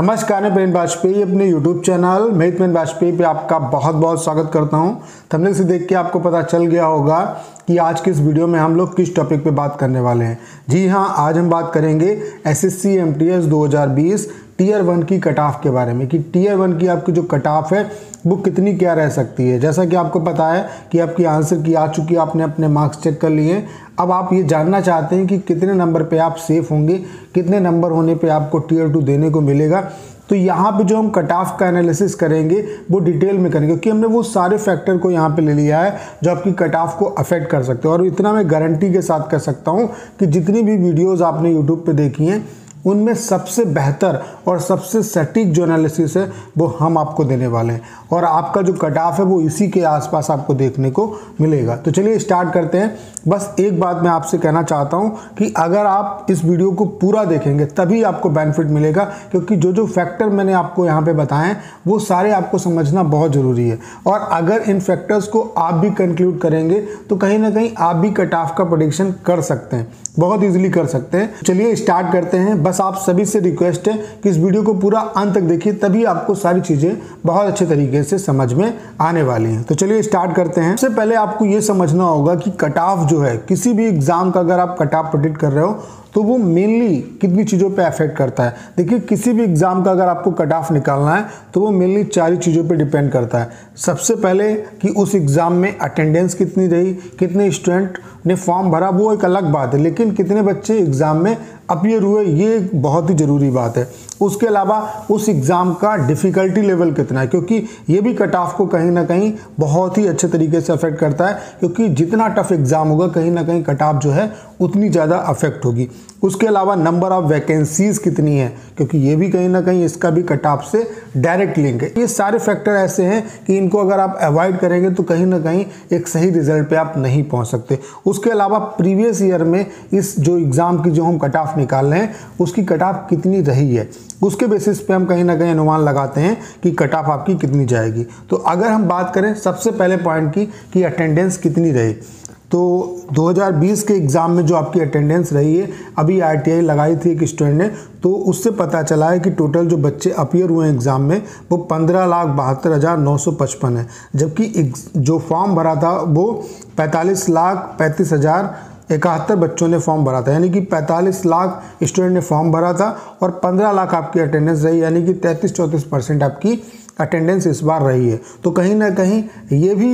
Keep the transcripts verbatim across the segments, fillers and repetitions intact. नमस्कार, मैं प्रवीण बाजपेई अपने YouTube चैनल मित्र बाजपेई पे आपका बहुत बहुत स्वागत करता हूं। थंबनेल से देख के आपको पता चल गया होगा कि आज के इस वीडियो में हम लोग किस टॉपिक पे बात करने वाले हैं। जी हां, आज हम बात करेंगे एसएससी एमटीएस दो हज़ार बीस टीयर वन की कट ऑफ के बारे में कि टीयर वन की आपकी जो कट ऑफ है वो कितनी क्या रह सकती है। जैसा कि आपको पता है कि आपकी आंसर की आ चुकी है, आपने अपने मार्क्स चेक कर लिए। अब आप ये जानना चाहते हैं कि कितने नंबर पे आप सेफ़ होंगे, कितने नंबर होने पे आपको टीयर टू देने को मिलेगा। तो यहाँ पे जो हम कट ऑफ का एनालिसिस करेंगे वो डिटेल में करेंगे, क्योंकि हमने वो सारे फैक्टर को यहाँ पे ले लिया है जो आपकी कट ऑफ को अफेक्ट कर सकते हैं। और इतना मैं गारंटी के साथ कह सकता हूँ कि जितनी भी वीडियोज़ आपने यूट्यूब पर देखी हैं उनमें सबसे बेहतर और सबसे सटीक जो एनालिसिस है वो हम आपको देने वाले हैं, और आपका जो कट ऑफ है वो इसी के आसपास आपको देखने को मिलेगा। तो चलिए स्टार्ट करते हैं। बस एक बात मैं आपसे कहना चाहता हूं कि अगर आप इस वीडियो को पूरा देखेंगे तभी आपको बेनिफिट मिलेगा, क्योंकि जो जो फैक्टर मैंने आपको यहाँ पर बताएं वो सारे आपको समझना बहुत ज़रूरी है। और अगर इन फैक्टर्स को आप भी कंक्लूड करेंगे तो कहीं ना कहीं आप भी कट ऑफ का प्रेडिक्शन कर सकते हैं, बहुत ईजिली कर सकते हैं। चलिए स्टार्ट करते हैं। बस आप सभी से रिक्वेस्ट है कि इस वीडियो को पूरा अंत तक देखिए, तभी आपको सारी चीज़ें बहुत अच्छे तरीके से समझ में आने वाली हैं। तो चलिए स्टार्ट करते हैं। सबसे पहले आपको ये समझना होगा कि कट ऑफ जो है किसी भी एग्ज़ाम का, अगर आप कट ऑफ प्रेडिक्ट कर रहे हो तो वो मेनली कितनी चीज़ों पे अफेक्ट करता है। देखिए, किसी भी एग्ज़ाम का अगर आपको कट ऑफ निकालना है तो वो मेनली चार ही चीज़ों पे डिपेंड करता है। सबसे पहले कि उस एग्ज़ाम में अटेंडेंस कितनी रही, कितने स्टूडेंट ने फॉर्म भरा, वो एक अलग बात है, लेकिन कितने बच्चे एग्ज़ाम में अपीयर हुए ये एक बहुत ही ज़रूरी बात है। उसके अलावा उस एग्ज़ाम का डिफ़िकल्टी लेवल कितना है, क्योंकि ये भी कट ऑफ को कहीं ना कहीं बहुत ही अच्छे तरीके से अफेक्ट करता है, क्योंकि जितना टफ एग्ज़ाम होगा कहीं ना कहीं कट ऑफ जो है उतनी ज़्यादा अफेक्ट होगी। उसके अलावा नंबर ऑफ़ वैकेंसीज़ कितनी है, क्योंकि ये भी कहीं ना कहीं इसका भी कट ऑफ से डायरेक्ट लिंक है। ये सारे फैक्टर ऐसे हैं कि इनको अगर आप अवॉइड करेंगे तो कहीं ना कहीं एक सही रिजल्ट पे आप नहीं पहुंच सकते। उसके अलावा प्रीवियस ईयर में इस जो एग्ज़ाम की जो हम कट ऑफ निकाल रहे हैं उसकी कट ऑफ कितनी रही है, उसके बेसिस पे हम कहीं ना कहीं अनुमान लगाते हैं कि कट ऑफ आपकी कितनी जाएगी। तो अगर हम बात करें सबसे पहले पॉइंट की कि अटेंडेंस कितनी रही, तो दो हज़ार बीस के एग्ज़ाम में जो आपकी अटेंडेंस रही है, अभी आर टी आई लगाई थी एक स्टूडेंट ने, तो उससे पता चला है कि टोटल जो बच्चे अपीयर हुए एग्ज़ाम में वो पंद्रह लाख बहत्तर हज़ार नौ सौ पचपन है, जबकि जो फॉर्म भरा था वो पैंतालीस लाख पैंतीस हज़ार इकहत्तर बच्चों ने फॉर्म भरा था, यानी कि पैंतालीस लाख स्टूडेंट ने फॉर्म भरा था और पंद्रह लाख आपकी अटेंडेंस रही, यानी कि तैंतीस चौंतीस परसेंट आपकी अटेंडेंस इस बार रही है। तो कहीं ना कहीं ये भी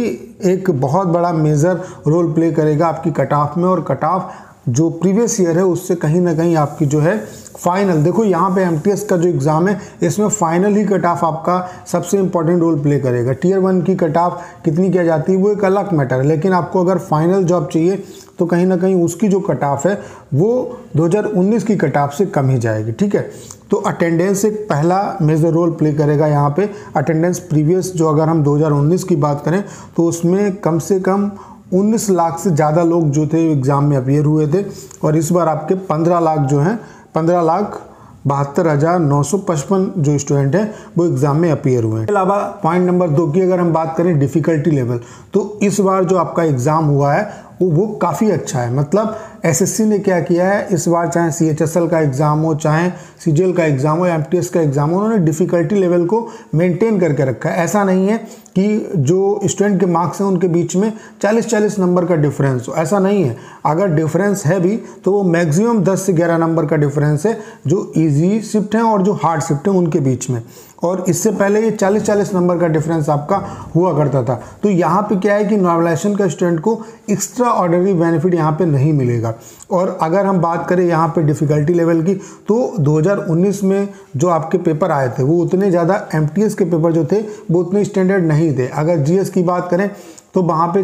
एक बहुत बड़ा मेजर रोल प्ले करेगा आपकी कट ऑफ में, और कट ऑफ जो प्रीवियस ईयर है उससे कहीं ना कहीं आपकी जो है फाइनल, देखो यहाँ पे एमटीएस का जो एग्ज़ाम है इसमें फाइनल ही कट ऑफ आपका सबसे इंपॉर्टेंट रोल प्ले करेगा। टीयर वन की कट ऑफ कितनी क्या जाती है वो एक अलग मैटर है, लेकिन आपको अगर फाइनल जॉब चाहिए तो कहीं ना कहीं उसकी जो कट ऑफ है वो दो हज़ार उन्नीस की कट ऑफ से कम ही जाएगी। ठीक है, तो अटेंडेंस एक पहला मेजर रोल प्ले करेगा यहाँ पे। अटेंडेंस प्रीवियस जो अगर हम दो हज़ार उन्नीस की बात करें तो उसमें कम से कम उन्नीस लाख से ज़्यादा लोग जो थे एग्ज़ाम में अपीयर हुए थे, और इस बार आपके पंद्रह लाख जो हैं पंद्रह लाख बहत्तर हज़ार नौ सौ पचपन जो स्टूडेंट हैं वो एग्ज़ाम में अपीयर हुए हैं। अलावा पॉइंट नंबर दो की अगर हम बात करें डिफ़िकल्टी लेवल, तो इस बार जो आपका एग्ज़ाम हुआ है वो वो काफ़ी अच्छा है। मतलब एसएससी ने क्या किया है इस बार, चाहे सी एच एस एल का एग्ज़ाम हो, चाहे सी जी एल का एग्ज़ाम हो या एमटीएस का एग्ज़ाम हो, उन्होंने डिफ़िकल्टी लेवल को मेंटेन करके रखा है। ऐसा नहीं है कि जो स्टूडेंट के मार्क्स हैं उनके बीच में चालीस चालीस नंबर का डिफरेंस हो, ऐसा नहीं है। अगर डिफरेंस है भी तो वो मैक्सिमम दस से ग्यारह नंबर का डिफरेंस है जो ईजी शिफ्ट हैं और जो हार्ड शिफ्ट हैं उनके बीच में, और इससे पहले ये चालीस चालीस नंबर का डिफरेंस आपका हुआ करता था। तो यहाँ पे क्या है कि नॉर्मलाइजेशन का स्टूडेंट को एक्स्ट्रा ऑर्डिनरी बेनिफिट यहाँ पे नहीं मिलेगा। और अगर हम बात करें यहाँ पे डिफ़िकल्टी लेवल की, तो दो हज़ार उन्नीस में जो आपके पेपर आए थे वो उतने ज़्यादा, एमटीएस के पेपर जो थे वो उतने स्टैंडर्ड नहीं थे। अगर जीएस की बात करें तो वहाँ पे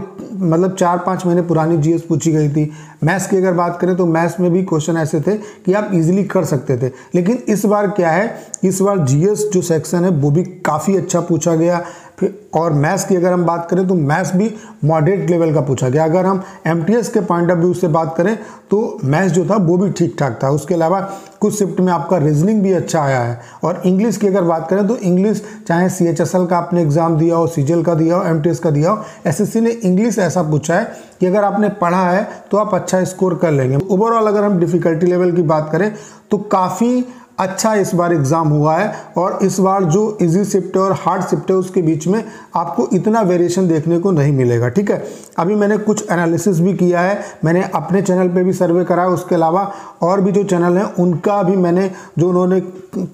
मतलब चार पाँच महीने पुरानी जीएस पूछी गई थी। मैथ्स की अगर बात करें तो मैथ्स में भी क्वेश्चन ऐसे थे कि आप इजीली कर सकते थे, लेकिन इस बार क्या है, इस बार जीएस जो सेक्शन है वो भी काफ़ी अच्छा पूछा गया। फिर और मैथ्स की अगर हम बात करें तो मैथ्स भी मॉडरेट लेवल का पूछा गया। अगर हम एमटीएस के पॉइंट ऑफ व्यू से बात करें तो मैथ्स जो था वो भी ठीक ठाक था। उसके अलावा कुछ शिफ्ट में आपका रीजनिंग भी अच्छा आया है। और इंग्लिश की अगर बात करें तो इंग्लिश, चाहे सी एच एस एल का आपने एग्ज़ाम दिया हो, सी जी एल का दिया हो, एमटीएस का दिया हो, एसएससी ने इंग्लिश ऐसा पूछा है कि अगर आपने पढ़ा है तो आप अच्छा स्कोर कर लेंगे। ओवरऑल अगर हम डिफ़िकल्टी लेवल की बात करें तो काफ़ी अच्छा इस बार एग्ज़ाम हुआ है और इस बार जो इजी शिफ्ट है और हार्ड शिफ्ट है उसके बीच में आपको इतना वेरिएशन देखने को नहीं मिलेगा। ठीक है, अभी मैंने कुछ एनालिसिस भी किया है, मैंने अपने चैनल पे भी सर्वे करा है, उसके अलावा और भी जो चैनल हैं उनका भी मैंने जो उन्होंने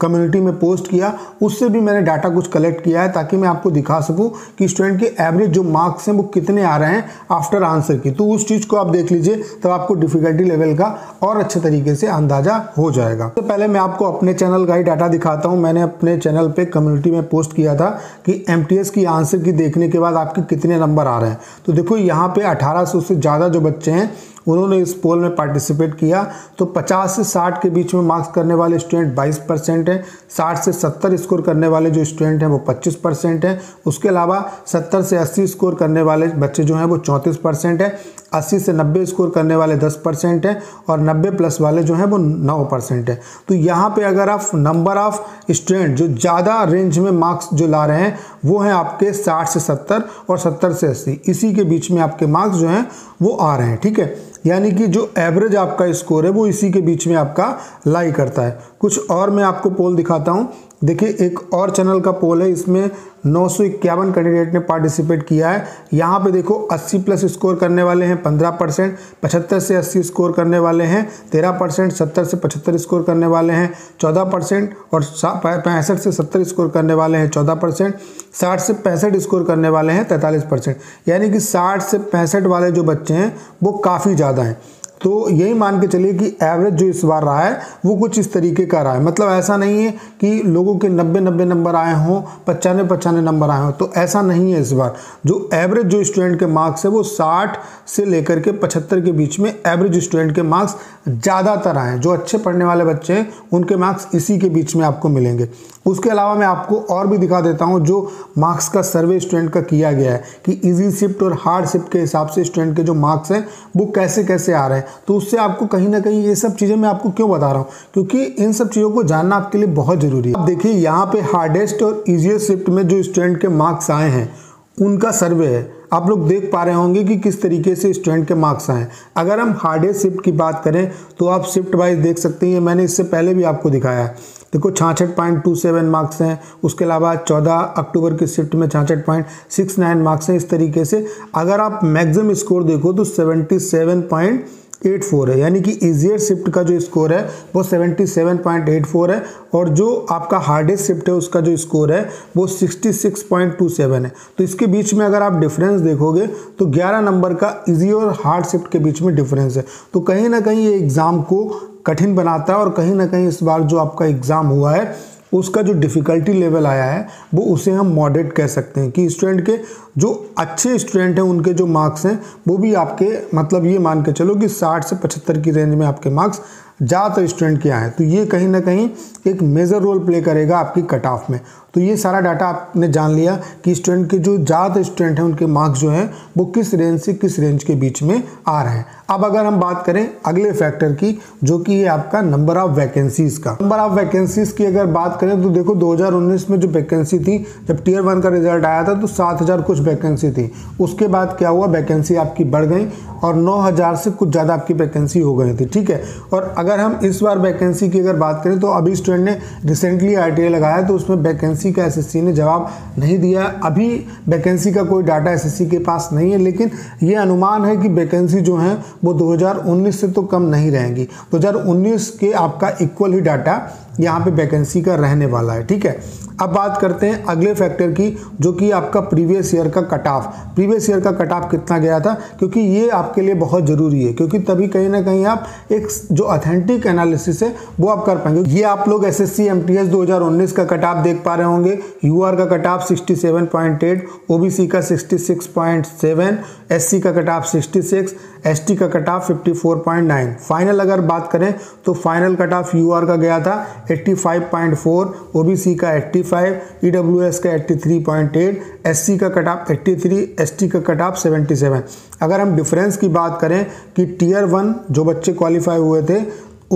कम्युनिटी में पोस्ट किया उससे भी मैंने डाटा कुछ कलेक्ट किया है ताकि मैं आपको दिखा सकूँ कि स्टूडेंट के एवरेज जो मार्क्स हैं वो कितने आ रहे हैं आफ्टर आंसर की। तो उस चीज़ को आप देख लीजिए, तब आपको डिफ़िकल्टी लेवल का और अच्छे तरीके से अंदाज़ा हो जाएगा। तो पहले मैं आपको अपने चैनल का ही डाटा दिखाता हूं। मैंने अपने चैनल पे कम्युनिटी में पोस्ट किया था कि एमटीएस की आंसर की देखने के बाद आपके कितने नंबर आ रहे हैं। तो देखो यहाँ पे अठारह सौ से ज़्यादा जो बच्चे हैं उन्होंने इस पोल में पार्टिसिपेट किया। तो पचास से साठ के बीच में मार्क्स करने वाले स्टूडेंट बाईस परसेंट हैं, साठ से सत्तर स्कोर करने वाले जो स्टूडेंट हैं वो पच्चीस परसेंट हैं, उसके अलावा सत्तर से अस्सी स्कोर करने वाले बच्चे जो हैं वो चौंतीस परसेंट हैं, अस्सी से नब्बे स्कोर करने वाले दस परसेंट हैं और नब्बे प्लस वाले जो हैं वो नौ परसेंट हैं। तो यहाँ पे अगर आप नंबर ऑफ स्टूडेंट जो ज़्यादा रेंज में मार्क्स जो ला रहे हैं वो हैं आपके साठ से सत्तर और सत्तर से अस्सी, इसी के बीच में आपके मार्क्स जो हैं वो आ रहे हैं। ठीक है, यानी कि जो एवरेज आपका स्कोर है वो इसी के बीच में आपका लाई करता है। कुछ और मैं आपको पोल दिखाता हूँ। देखिए, एक और चैनल का पोल है, इसमें नौ सौ इक्यावन कैंडिडेट ने पार्टिसिपेट किया है। यहाँ पे देखो अस्सी प्लस स्कोर करने वाले हैं पंद्रह परसेंट, पचहत्तर से अस्सी स्कोर करने वाले हैं तेरह परसेंट, सत्तर से पचहत्तर स्कोर करने वाले हैं चौदह परसेंट और पैंसठ से सत्तर स्कोर करने वाले हैं चौदह परसेंट, साठ से पैंसठ स्कोर करने वाले हैं तैंतालीस परसेंट। यानी कि साठ से पैंसठ वाले जो बच्चे हैं वो काफ़ी ज़्यादा हैं। तो यही मान के चलिए कि एवरेज जो इस बार रहा है वो कुछ इस तरीके का रहा है। मतलब ऐसा नहीं है कि लोगों के नब्बे नब्बे नंबर आए हों, पचानवे पचानवे नंबर आए हों, तो ऐसा नहीं है। इस बार जो एवरेज जो स्टूडेंट के मार्क्स है वो साठ से लेकर के पचहत्तर के बीच में एवरेज स्टूडेंट के मार्क्स ज़्यादातर आए हैं। जो अच्छे पढ़ने वाले बच्चे हैं उनके मार्क्स इसी के बीच में आपको मिलेंगे। उसके अलावा मैं आपको और भी दिखा देता हूँ जो मार्क्स का सर्वे स्टूडेंट का किया गया है कि ईजी शिफ्ट और हार्ड शिफ्ट के हिसाब से स्टूडेंट के जो मार्क्स हैं वो कैसे कैसे आ रहे हैं। तो उससे आपको कहीं ना कहीं ये सब चीज़ें मैं आपको क्यों बता रहा हूँ, क्योंकि इन सब चीज़ों को जानना आपके लिए बहुत ज़रूरी है। आप देखिए यहाँ पे हार्डेस्ट और ईजीएस्ट शिफ्ट में जो स्टूडेंट के मार्क्स आए हैं उनका सर्वे है। आप लोग देख पा रहे होंगे कि किस तरीके से स्टूडेंट के मार्क्स आए। अगर हम हार्डेस्ट शिफ्ट की बात करें तो आप शिफ्ट वाइज देख सकते हैं, मैंने इससे पहले भी आपको दिखाया है। देखो छाछठ पॉइंट टू सेवन मार्क्स हैं, उसके अलावा चौदह अक्टूबर की शिफ्ट में छाछठ पॉइंट सिक्स नाइन मार्क्स हैं। इस तरीके से अगर आप मैक्सिमम स्कोर देखो तो seventy seven point eight four है, यानी कि ईजियर शिफ्ट का जो स्कोर है वो सतहत्तर पॉइंट आठ चार है और जो आपका हार्डेस्ट शिफ्ट है उसका जो स्कोर है वो छियासठ पॉइंट दो सात है। तो इसके बीच में अगर आप डिफरेंस देखोगे तो ग्यारह नंबर का इजी और हार्ड शिफ्ट के बीच में डिफरेंस है। तो कहीं ना कहीं ये एग्ज़ाम को कठिन बनाता है और कहीं ना कहीं इस बार जो आपका एग्ज़ाम हुआ है उसका जो डिफ़िकल्टी लेवल आया है वो उसे हम मॉडरेट कह सकते हैं कि स्टूडेंट के जो अच्छे स्टूडेंट हैं उनके जो मार्क्स हैं वो भी आपके, मतलब ये मान के चलो कि साठ से पचहत्तर की रेंज में आपके मार्क्स ज़्यादातर स्टूडेंट के आए हैं। तो ये कहीं ना कहीं एक मेजर रोल प्ले करेगा आपकी कट ऑफ में। तो ये सारा डाटा आपने जान लिया कि स्टूडेंट के जो ज़्यादातर स्टूडेंट हैं उनके मार्क्स जो हैं वो किस रेंज से किस रेंज के बीच में आ रहे हैं। अब अगर हम बात करें अगले फैक्टर की, जो कि है आपका नंबर ऑफ़ वैकेंसीज़ का। नंबर ऑफ़ वैकेंसीज़ की अगर बात करें तो देखो दो हज़ार उन्नीस में जो वैकेंसी थी, जब टीयर वन का रिजल्ट आया था तो सात हज़ार कुछ वैकेंसी थी। उसके बाद क्या हुआ, वैकेंसी आपकी बढ़ गई और नौ हज़ार से कुछ ज़्यादा आपकी वैकेंसी हो गई थी। ठीक है, और अगर हम इस बार वैकेंसी की अगर बात करें तो अभी स्टूडेंट ने रिसेंटली आर टी आई लगाया तो उसमें वैकेंसी का एसएससी ने जवाब नहीं दिया। अभी वैकेंसी का कोई डाटा एसएससी के पास नहीं है, लेकिन ये अनुमान है कि वैकेंसी जो है वो दो हज़ार उन्नीस से तो कम नहीं रहेंगी। दो हज़ार उन्नीस के आपका इक्वल ही डाटा यहाँ पे वैकेंसी का रहने वाला है। ठीक है, अब बात करते हैं अगले फैक्टर की, जो कि आपका प्रीवियस ईयर का कट ऑफ। प्रीवियस ईयर का कट ऑफ कितना गया था, क्योंकि ये आपके लिए बहुत ज़रूरी है, क्योंकि तभी कहीं ना कहीं आप एक जो ऑथेंटिक एनालिसिस है वो आप कर पाएंगे। ये आप लोग एसएससी एमटीएस दो हज़ार उन्नीस का कट ऑफ देख पा रहे होंगे। यूआर का कट ऑफ सड़सठ पॉइंट आठ, ओबीसी का छियासठ पॉइंट सात, एससी का कट ऑफ छियासठ, एसटी का कट ऑफ चौवन पॉइंट नौ। फाइनल अगर बात करें तो फाइनल कट ऑफ यूआर का गया था पचासी पॉइंट चार, ओबीसी का पचासी, ईडब्ल्यूएस का तिरासी पॉइंट आठ, एससी का कट ऑफ तिरासी, एसटी का कट ऑफ सतहत्तर। अगर हम डिफरेंस की बात करें कि टीयर वन जो बच्चे क्वालिफाई हुए थे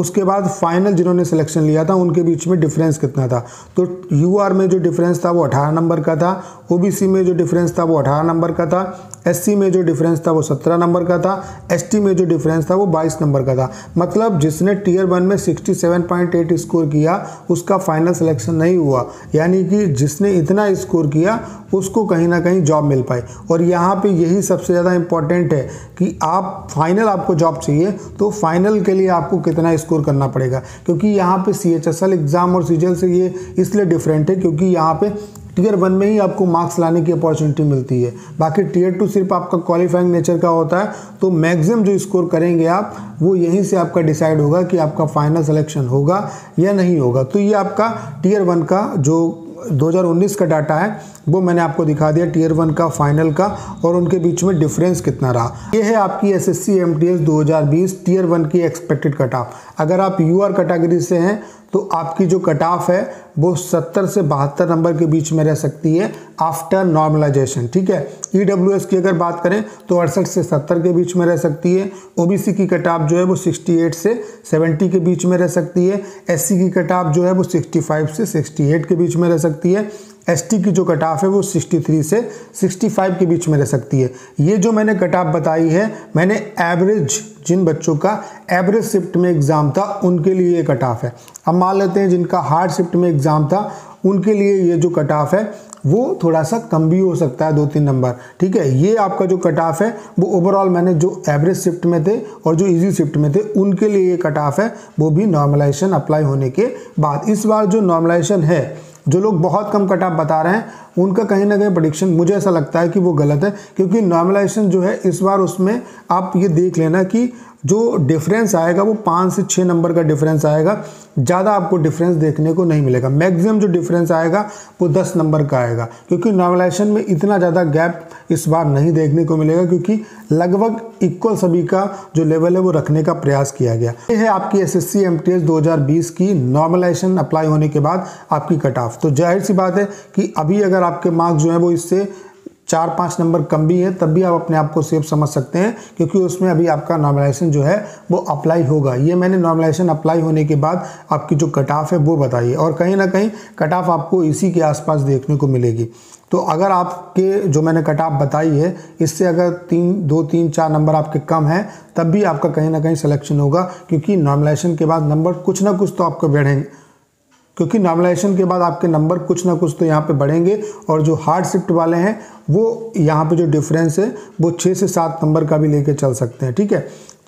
उसके बाद फाइनल जिन्होंने सिलेक्शन लिया था उनके बीच में डिफरेंस कितना था, तो यूआर में जो डिफरेंस था वो अठारह नंबर का था, ओबीसी में जो डिफरेंस था वो अठारह नंबर का था, एससी में जो डिफरेंस था वो सत्रह नंबर का था, एसटी में जो डिफरेंस था वो बाईस नंबर का था। मतलब जिसने टीयर वन में सड़सठ पॉइंट आठ स्कोर किया उसका फाइनल सिलेक्शन नहीं हुआ, यानी कि जिसने इतना स्कोर किया उसको कहीं ना कहीं जॉब मिल पाई। और यहाँ पे यही सबसे ज़्यादा इम्पॉर्टेंट है कि आप फाइनल आपको जॉब चाहिए तो फाइनल के लिए आपको कितना स्कोर करना पड़ेगा, क्योंकि यहाँ पे C H S L exam और सी जी एल से ये इसलिए डिफरेंट है क्योंकि यहाँ पे टीयर वन में ही आपको मार्क्स लाने की अपॉर्चुनिटी मिलती है, बाकी टीयर टू सिर्फ आपका क्वालिफाइंग नेचर का होता है। तो मैक्सिमम जो स्कोर करेंगे आप वो यहीं से आपका डिसाइड होगा कि आपका फाइनल सिलेक्शन होगा या नहीं होगा। तो ये आपका टीयर वन का जो दो हज़ार उन्नीस का डाटा है वो मैंने आपको दिखा दिया, टीयर वन का फाइनल का और उनके बीच में डिफरेंस कितना रहा। ये है आपकी एसएससी एमटीएस दो हज़ार बीस टीयर वन की एक्सपेक्टेड कट ऑफ। अगर आप यूआर कैटेगरी से हैं तो आपकी जो कट ऑफ है वो सत्तर से बहत्तर नंबर के बीच में रह सकती है आफ्टर नॉर्मलाइजेशन, ठीक है। ईडब्ल्यूएस की अगर बात करें तो अड़सठ से सत्तर के बीच में रह सकती है। ओबीसी की कट ऑफ जो है वो अड़सठ से सत्तर के बीच में रह सकती है। एससी की कट ऑफ जो है वो पैंसठ से अड़सठ के बीच में रह सकती है। एसटी की जो कट ऑफ है वो तिरसठ से पैंसठ के बीच में रह सकती है। ये जो मैंने कट ऑफ बताई है, मैंने एवरेज जिन बच्चों का एवरेज शिफ्ट में एग्ज़ाम था उनके लिए ये कट ऑफ है। अब मान लेते हैं जिनका हार्ड शिफ्ट में एग्ज़ाम था उनके लिए ये जो कट ऑफ है वो थोड़ा सा कम भी हो सकता है, दो तीन नंबर, ठीक है। ये आपका जो कट ऑफ है वो ओवरऑल मैंने जो एवरेज शिफ्ट में थे और जो इजी शिफ्ट में थे उनके लिए ये कट ऑफ है, वो भी नॉर्मलाइजेशन अप्लाई होने के बाद। इस बार जो नॉर्मलाइजेशन है, जो लोग बहुत कम कट ऑफ बता रहे हैं उनका कहीं ना कहीं प्रेडिक्शन मुझे ऐसा लगता है कि वो गलत है, क्योंकि नॉर्मलाइजेशन जो है इस बार उसमें आप ये देख लेना कि जो डिफरेंस आएगा वो पाँच से छः नंबर का डिफरेंस आएगा, ज़्यादा आपको डिफरेंस देखने को नहीं मिलेगा। मैक्सिमम जो डिफरेंस आएगा वो दस नंबर का आएगा, क्योंकि नॉर्मलाइजेशन में इतना ज़्यादा गैप इस बार नहीं देखने को मिलेगा, क्योंकि लगभग इक्वल सभी का जो लेवल है वो रखने का प्रयास किया गया। ये है आपकी एसएससी एमटीएस दो हज़ार बीस की नॉर्मलाइजेशन अप्लाई होने के बाद आपकी कट ऑफ। तो जाहिर सी बात है कि अभी अगर आपके मार्क्स जो है वो इससे चार पाँच नंबर कम भी है तब भी आप अपने आप को सेफ समझ सकते हैं, क्योंकि उसमें अभी आपका नॉर्मलाइजेशन जो है वो अप्लाई होगा। ये मैंने नॉर्मलाइजेशन अप्लाई होने के बाद आपकी जो कट ऑफ है वो बताइए, और कहीं ना कहीं कट ऑफ आपको इसी के आसपास देखने को मिलेगी। तो अगर आपके जो मैंने कट ऑफ बताई है इससे अगर तीन दो तीन चार नंबर आपके कम हैं तब भी आपका कहीं ना कहीं सिलेक्शन होगा, क्योंकि नॉर्मलाइजेशन के बाद नंबर कुछ ना कुछ तो आपको बढ़ेंगे, क्योंकि नॉर्मलाइजेशन के बाद आपके नंबर कुछ ना कुछ तो यहाँ पे बढ़ेंगे। और जो हार्ड शिफ्ट वाले हैं वो यहाँ पे जो डिफरेंस है वो छः से सात नंबर का भी लेके चल सकते हैं, ठीक है।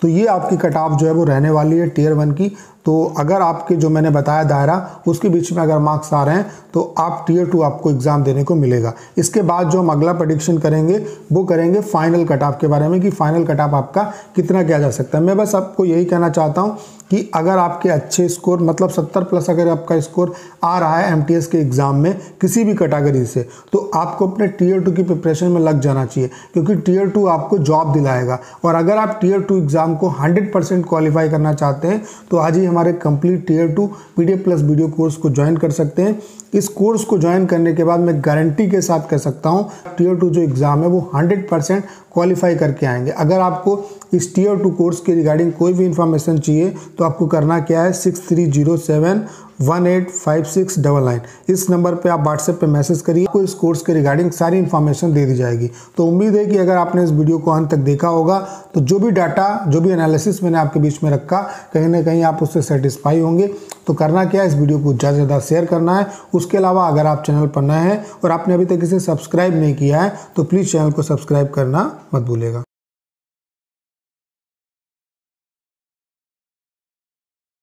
तो ये आपकी कट ऑफ जो है वो रहने वाली है टीयर वन की। तो अगर आपके जो मैंने बताया दायरा उसके बीच में अगर मार्क्स आ रहे हैं तो आप टीयर टू आपको एग्ज़ाम देने को मिलेगा। इसके बाद जो हम अगला प्रेडिक्शन करेंगे वो करेंगे फाइनल कट ऑफ के बारे में, कि फाइनल कट ऑफ आपका कितना किया जा सकता है। मैं बस आपको यही कहना चाहता हूँ कि अगर आपके अच्छे स्कोर, मतलब सत्तर प्लस अगर आपका स्कोर आ रहा है एमटीएस के एग्ज़ाम में किसी भी कैटेगरी से, तो आपको अपने टीयर टू की प्रिपरेशन में लग जाना चाहिए, क्योंकि टीयर टू आपको जॉब दिलाएगा। और अगर आप टीयर टू एग्ज़ाम को हंड्रेड परसेंट क्वालिफाई करना चाहते हैं तो आज ही हमारे complete tier two PDF plus video course को ज्वाइन कर सकते हैं। इस कोर्स को ज्वाइन करने के बाद मैं गारंटी के साथ कह सकता हूं टीयर टू जो एग्ज़ाम है वो हंड्रेड परसेंट क्वालिफाई करके आएंगे। अगर आपको इस टीयर टू कोर्स के रिगार्डिंग कोई भी इन्फॉर्मेशन चाहिए तो आपको करना क्या है, six three zero seven one eight five six double nine इस नंबर पे आप व्हाट्सएप पे मैसेज करिए, आपको इस कोर्स के रिगार्डिंग सारी इन्फॉर्मेशन दे दी जाएगी। तो उम्मीद है कि अगर आपने इस वीडियो को अंत तक देखा होगा तो जो भी डाटा, जो भी एनालिसिस मैंने आपके बीच में रखा, कहीं ना कहीं आप उससे सेटिस्फाई होंगे। तो करना क्या है, इस वीडियो को ज़्यादा से ज़्यादा शेयर करना है। उसके अलावा अगर आप चैनल पर नए हैं और आपने अभी तक इसे सब्सक्राइब नहीं किया है तो प्लीज़ चैनल को सब्सक्राइब करना मत भूलिएगा।